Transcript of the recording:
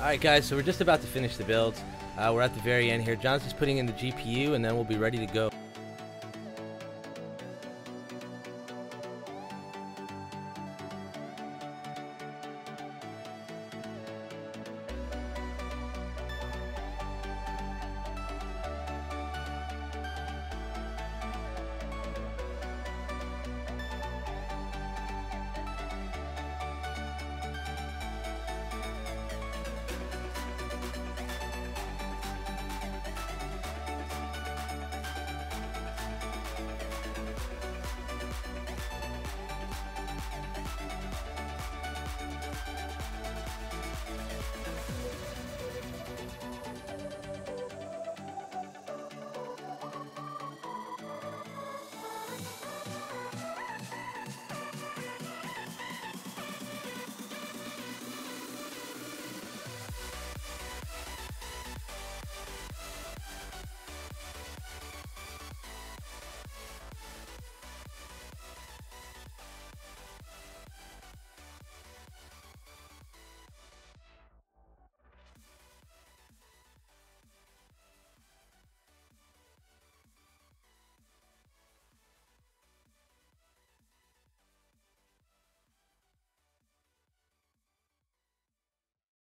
Alright guys, so we're just about to finish the build. We're at the very end here. John's just putting in the GPU and then we'll be ready to go.